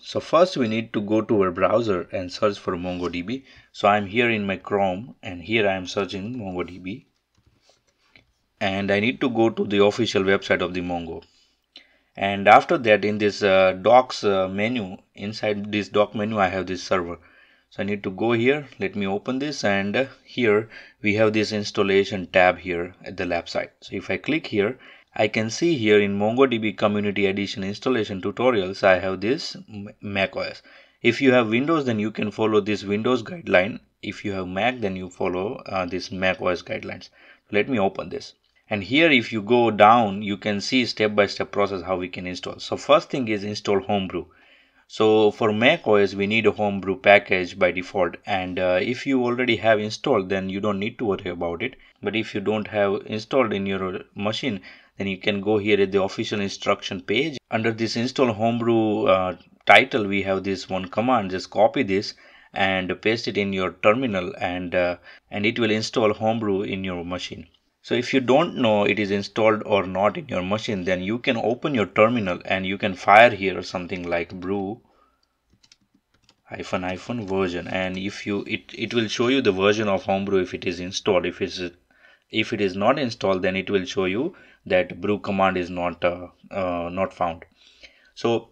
So first we need to go to our browser and search for MongoDB. So I'm here in my Chrome and here I am searching MongoDB. And I need to go to the official website of the Mongo. And after that, in this docs menu, inside this doc menu I have this server. So I need to go here. Let me open this, and here we have this installation tab here at the left side. So if I click here, I can see here in MongoDB Community Edition installation tutorials, I have this macOS. If you have Windows, then you can follow this Windows guideline. If you have Mac, then you follow this macOS guidelines. Let me open this. And here, if you go down, you can see step-by-step process how we can install. So first thing is install Homebrew. So for macOS, we need a Homebrew package by default, and if you already have installed, then you don't need to worry about it. But if you don't have installed in your machine, then you can go here at the official instruction page. Under this install Homebrew title, we have this one command. Just copy this and paste it in your terminal, and it will install Homebrew in your machine. So if you don't know it is installed or not in your machine, then you can open your terminal and you can fire here something like brew -- version, and if you it will show you the version of Homebrew if it is installed. If it is not installed, then it will show you that brew command is not found. So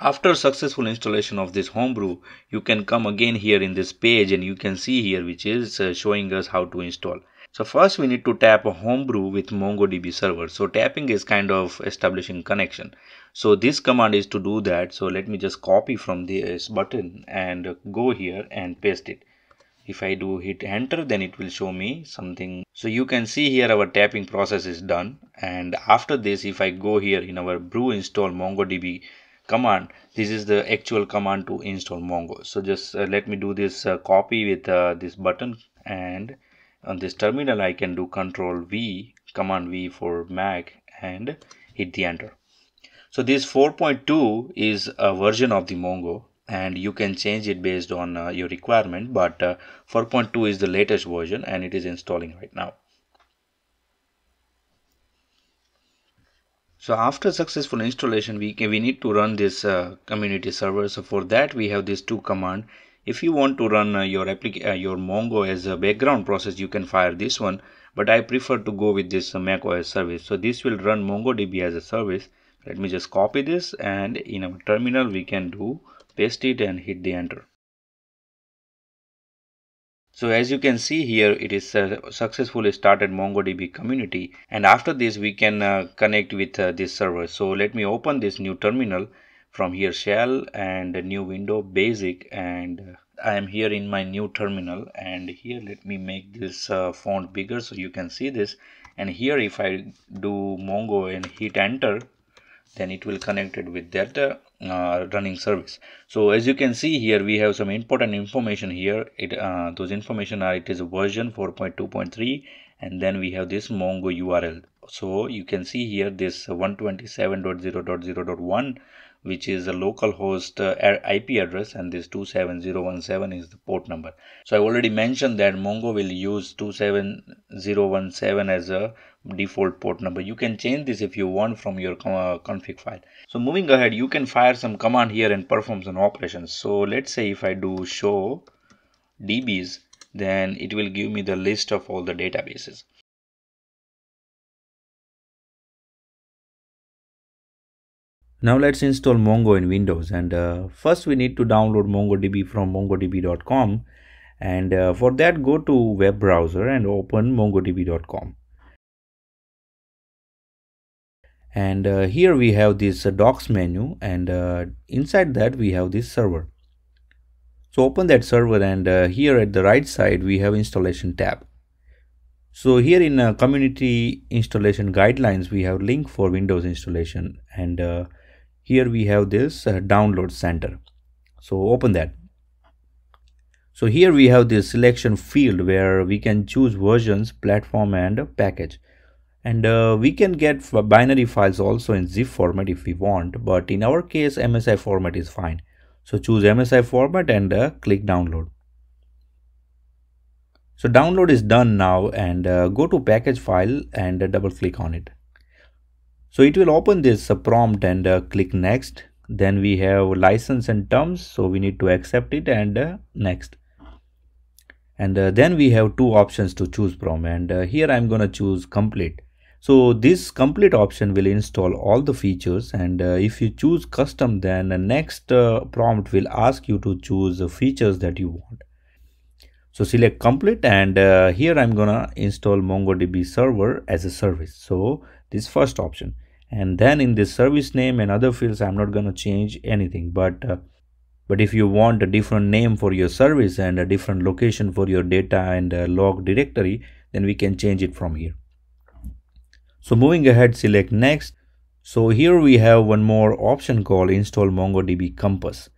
after successful installation of this Homebrew, you can come again here in this page, and you can see here which is showing us how to install. So first we need to tap a Homebrew with MongoDB server. So tapping is kind of establishing connection. So this command is to do that. So let me just copy from this button and go here and paste it. If I do hit enter, then it will show me something. So you can see here our tapping process is done. And after this, if I go here in our brew install MongoDB command, this is the actual command to install Mongo. So just let me do this copy with this button, and on this terminal I can do command V for Mac and hit the enter. So this 4.2 is a version of the Mongo, and you can change it based on your requirement, but 4.2 is the latest version and it is installing right now. So after successful installation, we need to run this community server. So for that we have this two command. If you want to run your Mongo as a background process, you can fire this one, but I prefer to go with this macOS service. So this will run MongoDB as a service. Let me just copy this, and in our terminal we can do paste it and hit the enter. So as you can see here, it is successfully started MongoDB community, and after this we can connect with this server. So let me open this new terminal from here, shell and a new window basic, and I am here in my new terminal, and here let me make this font bigger so you can see this. And here if I do Mongo and hit enter, then it will connect it with that running service. So as you can see here, we have some important information here. Those information are it is a version 4.2.3, and then we have this Mongo URL. So you can see here this 127.0.0.1, which is a localhost IP address, and this 27017 is the port number. So I already mentioned that Mongo will use 27017 as a default port number. You can change this if you want from your config file. So moving ahead, you can fire some command here and perform some operations. So let's say if I do show DBs, then it will give me the list of all the databases. Now let's install Mongo in Windows, and first we need to download MongoDB from mongodb.com, and for that go to web browser and open mongodb.com. And here we have this docs menu, and inside that we have this server. So open that server, and here at the right side we have installation tab. So here in community installation guidelines we have link for Windows installation, and here we have this download center. So open that. So here we have this selection field where we can choose versions, platform and package. and we can get binary files also in zip format if we want, but in our case MSI format is fine. So choose MSI format and click download. So download is done now, and go to package file and double click on it. So it will open this prompt and click next. Then we have license and terms, so we need to accept it and next. And then we have two options to choose from, and here I'm gonna choose complete. So this complete option will install all the features, and if you choose custom, then the next prompt will ask you to choose the features that you want. So select complete, and here I'm gonna install MongoDB server as a service, so this first option. And then in this service name and other fields, I'm not gonna change anything, but if you want a different name for your service and a different location for your data and log directory, then we can change it from here. So moving ahead, select next. So here we have one more option called install MongoDB Compass.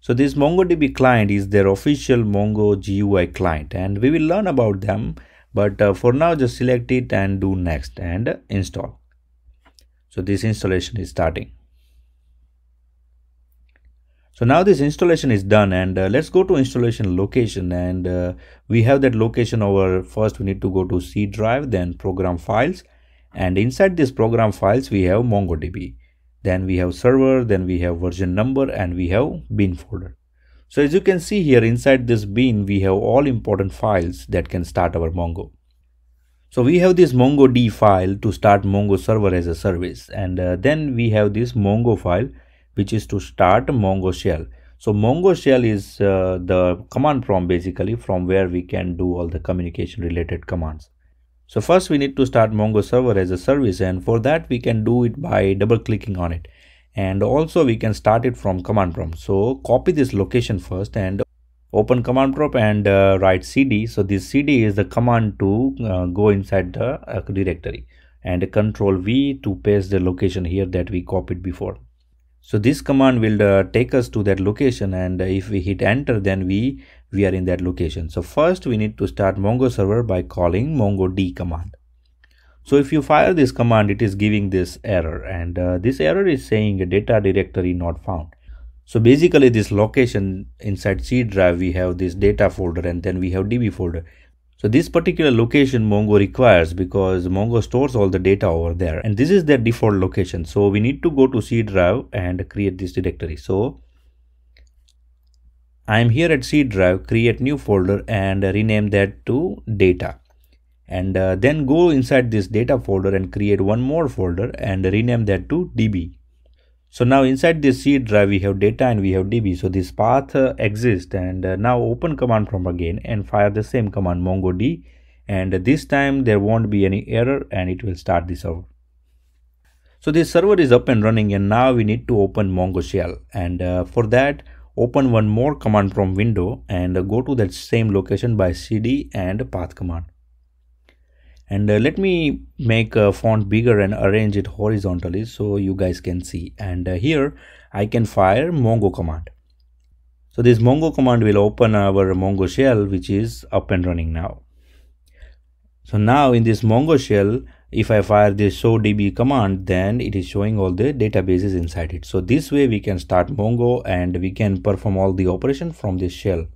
So this MongoDB client is their official Mongo GUI client, and we will learn about them, but for now just select it and do next and install. So this installation is starting. So now this installation is done, and let's go to installation location, and we have that location over. First we need to go to C drive, then program files, and inside this program files we have MongoDB, then we have server, then we have version number, and we have bin folder. So as you can see here, inside this bin we have all important files that can start our Mongo. So we have this MongoD file to start Mongo server as a service, and then we have this Mongo file which is to start Mongo shell. So Mongo shell is the command prompt basically from where we can do all the communication related commands. So first we need to start Mongo server as a service, and for that we can do it by double clicking on it, and also we can start it from command prompt. So copy this location first and open command prompt and write cd. So this cd is the command to go inside the directory, and control V to paste the location here that we copied before. So this command will take us to that location, and if we hit enter, then we are in that location. So first we need to start Mongo server by calling mongod command. So if you fire this command, it is giving this error, and this error is saying a data directory not found. So basically this location inside C drive, we have this data folder, and then we have DB folder. So this particular location Mongo requires because Mongo stores all the data over there, and this is their default location. So we need to go to C drive and create this directory. So I am here at C drive, create new folder and rename that to data, and then go inside this data folder and create one more folder and rename that to DB. So now inside this C drive we have data and we have DB, so this path exists, and now open command prompt again and fire the same command mongod, and this time there won't be any error and it will start the server. So this server is up and running, and now we need to open Mongo shell, and for that open one more command prompt window and go to that same location by cd and path command. And let me make a font bigger and arrange it horizontally so you guys can see, and here I can fire Mongo command. So this Mongo command will open our Mongo shell, which is up and running now. So now in this Mongo shell, if I fire this show db command, then it is showing all the databases inside it. So this way we can start Mongo and we can perform all the operation from this shell.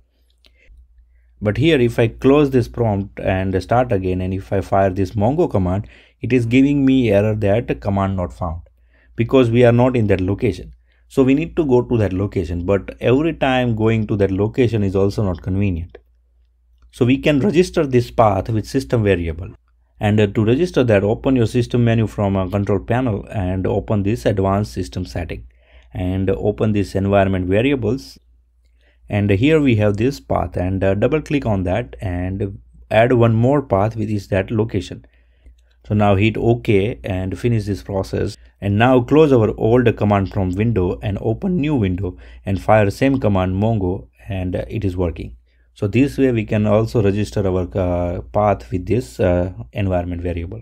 But here if I close this prompt and start again, and if I fire this Mongo command, it is giving me error that command not found because we are not in that location. So we need to go to that location, but every time going to that location is also not convenient. So we can register this path with system variable, and to register that, open your system menu from a control panel and open this advanced system setting and open this environment variables. And here we have this path, and double click on that and add one more path which is that location. So now hit OK and finish this process, and now close our old command prompt window and open new window and fire same command Mongo, and it is working. So this way we can also register our path with this environment variable.